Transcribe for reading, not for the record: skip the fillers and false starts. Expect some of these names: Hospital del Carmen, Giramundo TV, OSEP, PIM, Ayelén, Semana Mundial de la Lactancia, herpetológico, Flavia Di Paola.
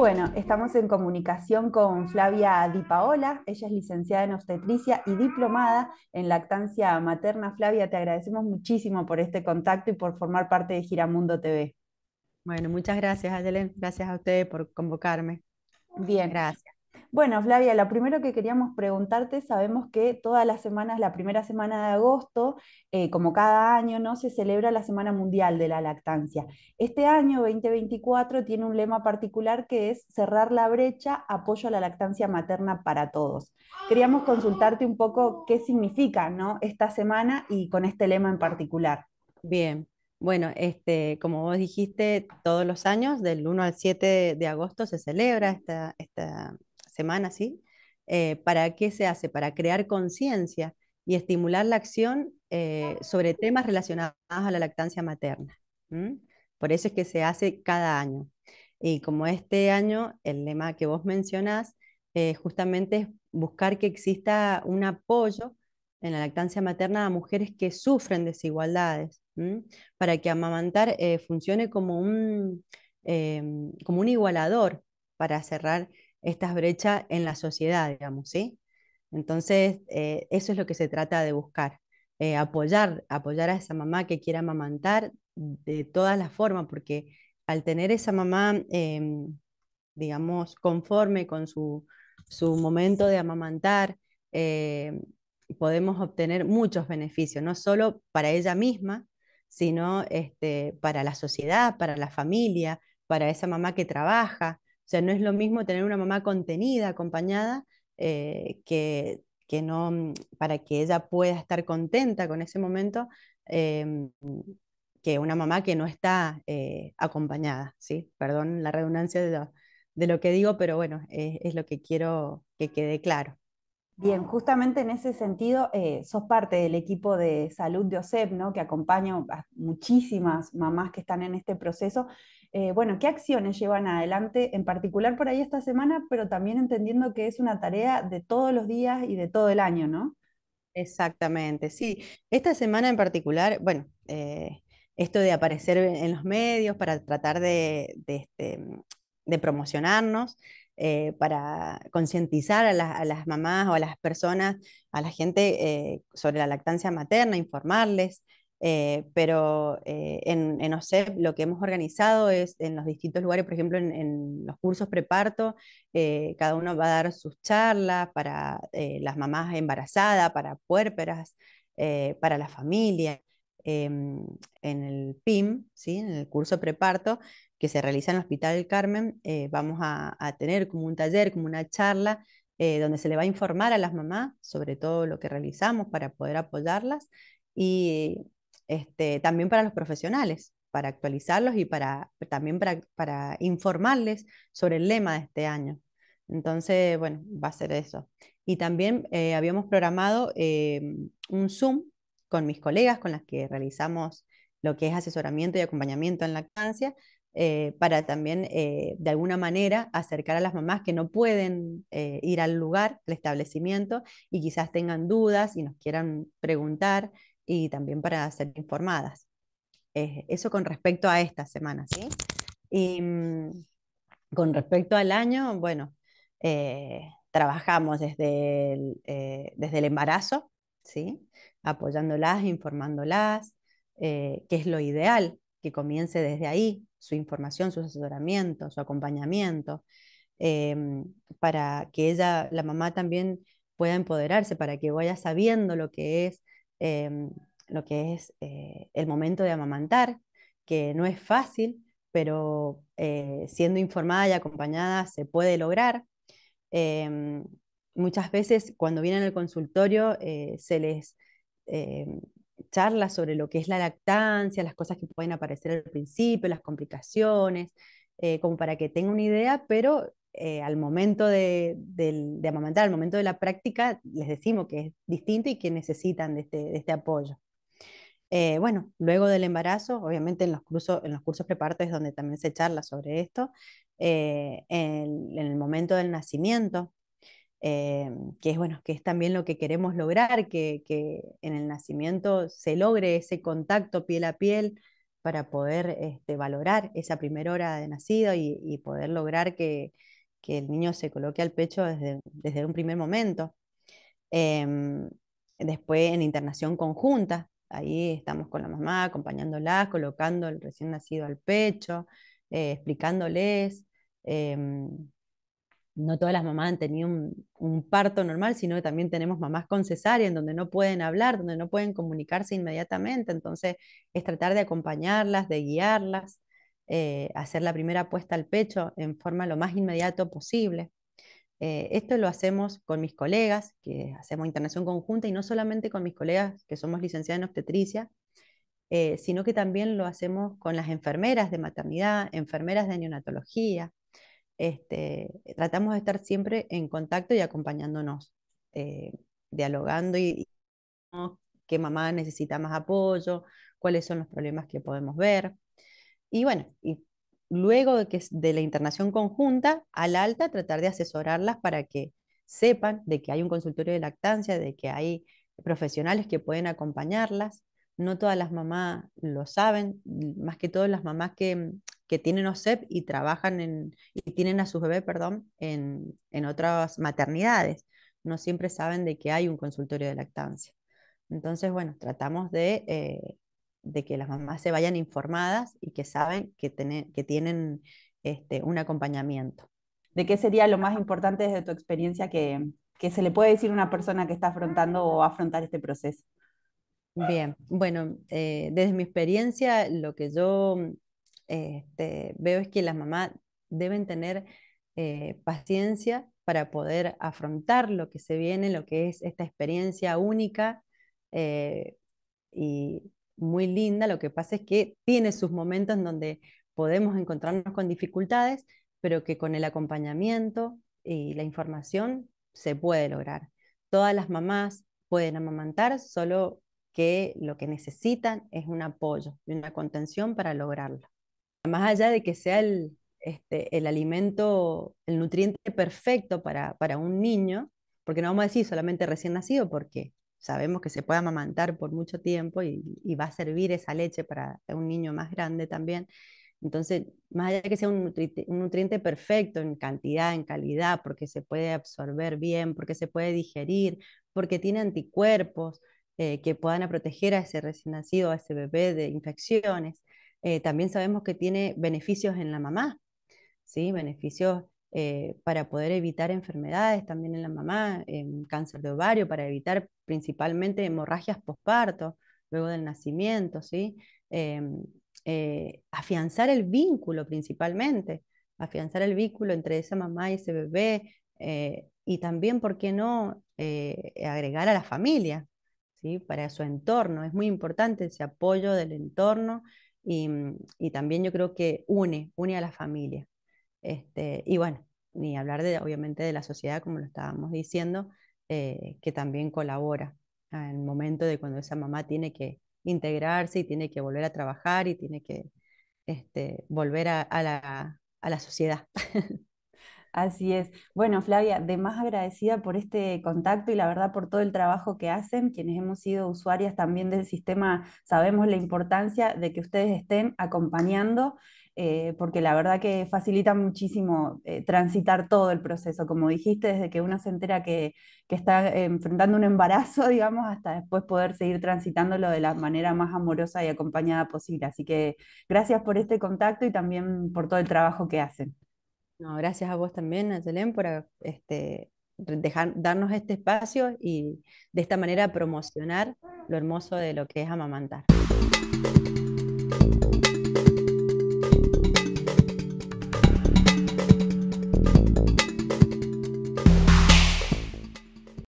Bueno, estamos en comunicación con Flavia Di Paola. Ella es licenciada en obstetricia y diplomada en lactancia materna. Flavia, te agradecemos muchísimo por este contacto y por formar parte de Giramundo TV. Bueno, muchas gracias, Ayelén. Gracias a ustedes por convocarme. Bien, gracias. Bueno, Flavia, lo primero que queríamos preguntarte, sabemos que todas las semanas, la primera semana de agosto, como cada año, ¿no?, se celebra la Semana Mundial de la Lactancia. Este año, 2024, tiene un lema particular que es cerrar la brecha, apoyo a la lactancia materna para todos. Queríamos consultarte un poco qué significa, ¿no?, esta semana y con este lema en particular. Bien. Bueno, como vos dijiste, todos los años, del 1 al 7 de agosto se celebra esta semana, ¿sí? ¿Para qué se hace? Para crear conciencia y estimular la acción sobre temas relacionados a la lactancia materna. Por eso es que se hace cada año. Y como este año, el lema que vos mencionás, justamente es buscar que exista un apoyo en la lactancia materna a mujeres que sufren desigualdades, para que amamantar funcione como un igualador para cerrar estas brechas en la sociedad, digamos, ¿sí? Entonces, eso es lo que se trata de buscar, apoyar a esa mamá que quiera amamantar de todas las formas, porque al tener esa mamá, digamos, conforme con su momento de amamantar, podemos obtener muchos beneficios, no solo para ella misma, sino para la sociedad, para la familia, para esa mamá que trabaja. O sea, no es lo mismo tener una mamá contenida, acompañada, para que ella pueda estar contenta con ese momento, que una mamá que no está acompañada, ¿sí? Perdón la redundancia de lo que digo, pero bueno, es lo que quiero que quede claro. Bien, justamente en ese sentido, sos parte del equipo de salud de OSEP, ¿no?, que acompaña a muchísimas mamás que están en este proceso. Bueno, ¿qué acciones llevan adelante, en particular por ahí esta semana, pero también entendiendo que es una tarea de todos los días y de todo el año, ¿no? Exactamente, sí. Esta semana en particular, bueno, esto de aparecer en los medios para tratar de promocionarnos, para concientizar a las mamás o a las personas, a la gente sobre la lactancia materna, informarles, pero en OSEP lo que hemos organizado es en los distintos lugares, por ejemplo en los cursos preparto, cada uno va a dar sus charlas para las mamás embarazadas, para puérperas, para la familia. En el PIM, ¿sí?, en el curso preparto que se realiza en el Hospital del Carmen, vamos a tener como un taller, como una charla, donde se le va a informar a las mamás sobre todo lo que realizamos para poder apoyarlas, y también para los profesionales, para actualizarlos y también para informarles sobre el lema de este año. Entonces, bueno, va a ser eso. Y también habíamos programado un Zoom con mis colegas, con las que realizamos lo que es asesoramiento y acompañamiento en lactancia, para también, de alguna manera, acercar a las mamás que no pueden ir al lugar, al establecimiento, y quizás tengan dudas y nos quieran preguntar, y también para ser informadas. Eso con respecto a esta semana, ¿sí? Y con respecto al año, bueno, trabajamos desde el embarazo, ¿sí?, apoyándolas, informándolas, que es lo ideal, que comience desde ahí su información, su asesoramiento, su acompañamiento, para que ella, la mamá, también pueda empoderarse, para que vaya sabiendo lo que es el momento de amamantar, que no es fácil, pero siendo informada y acompañada se puede lograr. Muchas veces cuando vienen al consultorio se les charla sobre lo que es la lactancia, las cosas que pueden aparecer al principio, las complicaciones, como para que tenga una idea, pero al momento de amamantar, al momento de la práctica, les decimos que es distinto y que necesitan de este apoyo. Bueno, luego del embarazo, obviamente en los cursos preparto es donde también se charla sobre esto, en el momento del nacimiento, que es también lo que queremos lograr, que en el nacimiento se logre ese contacto piel a piel, para poder valorar esa primera hora de nacido y poder lograr que el niño se coloque al pecho desde un primer momento. Después en internación conjunta, ahí estamos con la mamá, acompañándola, colocando el recién nacido al pecho, explicándoles. No todas las mamás han tenido un parto normal, sino que también tenemos mamás con cesárea, en donde no pueden hablar, donde no pueden comunicarse inmediatamente. Entonces es tratar de acompañarlas, de guiarlas, hacer la primera puesta al pecho en forma lo más inmediato posible. Esto lo hacemos con mis colegas, que hacemos internación conjunta, y no solamente con mis colegas que somos licenciadas en obstetricia, sino que también lo hacemos con las enfermeras de maternidad, enfermeras de neonatología. Tratamos de estar siempre en contacto y acompañándonos, dialogando y qué mamá necesita más apoyo, cuáles son los problemas que podemos ver. Y bueno, y luego de la internación conjunta al alta, tratar de asesorarlas para que sepan de que hay un consultorio de lactancia, de que hay profesionales que pueden acompañarlas. No todas las mamás lo saben, más que todas las mamás que tienen OSEP y trabajan y tienen a sus bebés, perdón, en otras maternidades. No siempre saben de que hay un consultorio de lactancia. Entonces, bueno, tratamos de que las mamás se vayan informadas y que saben que tienen un acompañamiento. ¿De qué sería lo más importante desde tu experiencia que se le puede decir a una persona que está afrontando o va a afrontar este proceso? Bien, bueno, desde mi experiencia lo que yo veo es que las mamás deben tener paciencia para poder afrontar lo que se viene, lo que es esta experiencia única y muy linda. Lo que pasa es que tiene sus momentos en donde podemos encontrarnos con dificultades, pero que con el acompañamiento y la información se puede lograr. Todas las mamás pueden amamantar, solo que lo que necesitan es un apoyo y una contención para lograrlo. Más allá de que sea el alimento, el nutriente perfecto para un niño, porque no vamos a decir solamente recién nacido, porque sabemos que se puede amamantar por mucho tiempo y va a servir esa leche para un niño más grande también. Entonces, más allá de que sea un nutriente perfecto en cantidad, en calidad, porque se puede absorber bien, porque se puede digerir, porque tiene anticuerpos que puedan proteger a ese recién nacido, a ese bebé de infecciones. También sabemos que tiene beneficios en la mamá, ¿sí? Beneficios para poder evitar enfermedades también en la mamá, cáncer de ovario, para evitar principalmente hemorragias posparto, luego del nacimiento, ¿sí? Afianzar el vínculo principalmente, afianzar el vínculo entre esa mamá y ese bebé, y también, ¿por qué no?, agregar a la familia, ¿sí? Para su entorno. Es muy importante ese apoyo del entorno. Y también yo creo que une a la familia. Y bueno, ni hablar obviamente de la sociedad, como lo estábamos diciendo, que también colabora al momento de cuando esa mamá tiene que integrarse y tiene que volver a trabajar y tiene que volver a la sociedad. Así es. Bueno, Flavia, de más agradecida por este contacto y la verdad por todo el trabajo que hacen. Quienes hemos sido usuarias también del sistema sabemos la importancia de que ustedes estén acompañando, porque la verdad que facilita muchísimo transitar todo el proceso, como dijiste, desde que uno se entera que está enfrentando un embarazo, digamos, hasta después poder seguir transitándolo de la manera más amorosa y acompañada posible. Así que gracias por este contacto y también por todo el trabajo que hacen. No, gracias a vos también, Ayelén, por darnos este espacio y de esta manera promocionar lo hermoso de lo que es amamantar.